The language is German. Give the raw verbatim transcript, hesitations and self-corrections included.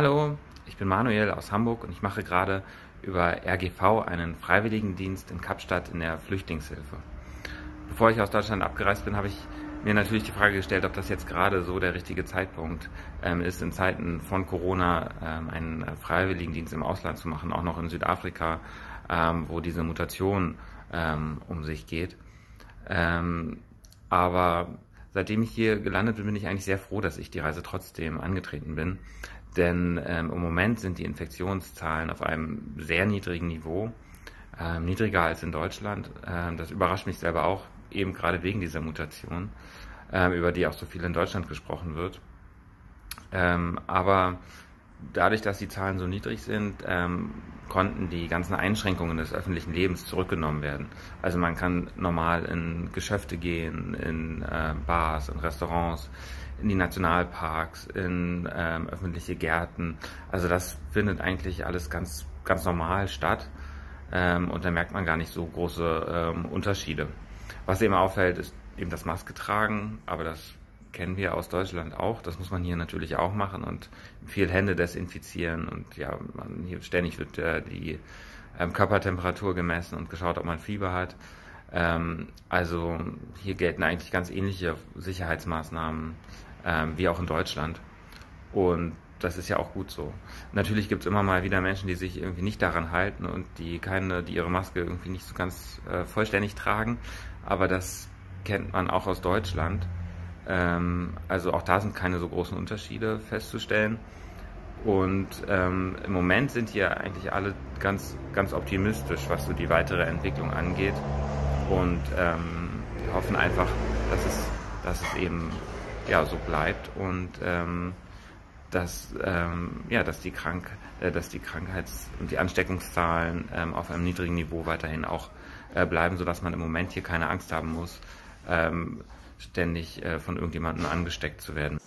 Hallo, ich bin Manuel aus Hamburg und ich mache gerade über R G V einen Freiwilligendienst in Kapstadt in der Flüchtlingshilfe. Bevor ich aus Deutschland abgereist bin, habe ich mir natürlich die Frage gestellt, ob das jetzt gerade so der richtige Zeitpunkt ähm, ist, in Zeiten von Corona ähm, einen Freiwilligendienst im Ausland zu machen, auch noch in Südafrika, ähm, wo diese Mutation ähm, um sich geht. Ähm, aber seitdem ich hier gelandet bin, bin ich eigentlich sehr froh, dass ich die Reise trotzdem angetreten bin. Denn ähm, im Moment sind die Infektionszahlen auf einem sehr niedrigen Niveau, ähm, niedriger als in Deutschland. Ähm, das überrascht mich selber auch, eben gerade wegen dieser Mutation, ähm, über die auch so viel in Deutschland gesprochen wird. Ähm, aber dadurch, dass die Zahlen so niedrig sind, ähm, konnten die ganzen Einschränkungen des öffentlichen Lebens zurückgenommen werden. Also man kann normal in Geschäfte gehen, in äh, Bars, in Restaurants, in die Nationalparks, in ähm, öffentliche Gärten. Also das findet eigentlich alles ganz, ganz normal statt. Ähm, und da merkt man gar nicht so große ähm, Unterschiede. Was eben auffällt, ist eben das Maske tragen, aber das kennen wir aus Deutschland auch. Das muss man hier natürlich auch machen und viel Hände desinfizieren. Und ja, man, hier ständig wird äh, die ähm, Körpertemperatur gemessen und geschaut, ob man Fieber hat. Ähm, also hier gelten eigentlich ganz ähnliche Sicherheitsmaßnahmen ähm, wie auch in Deutschland. Und das ist ja auch gut so. Natürlich gibt es immer mal wieder Menschen, die sich irgendwie nicht daran halten und die keine, die ihre Maske irgendwie nicht so ganz äh, vollständig tragen. Aber das kennt man auch aus Deutschland. Also auch da sind keine so großen Unterschiede festzustellen. Und ähm, im Moment sind hier eigentlich alle ganz, ganz optimistisch, was so die weitere Entwicklung angeht. Und ähm, wir hoffen einfach, dass es, dass es eben ja, so bleibt und ähm, dass, ähm, ja, dass, die Krank äh, dass die Krankheits- und die Ansteckungszahlen ähm, auf einem niedrigen Niveau weiterhin auch äh, bleiben, sodass man im Moment hier keine Angst haben muss, ähm, ständig äh, von irgendjemandem angesteckt zu werden.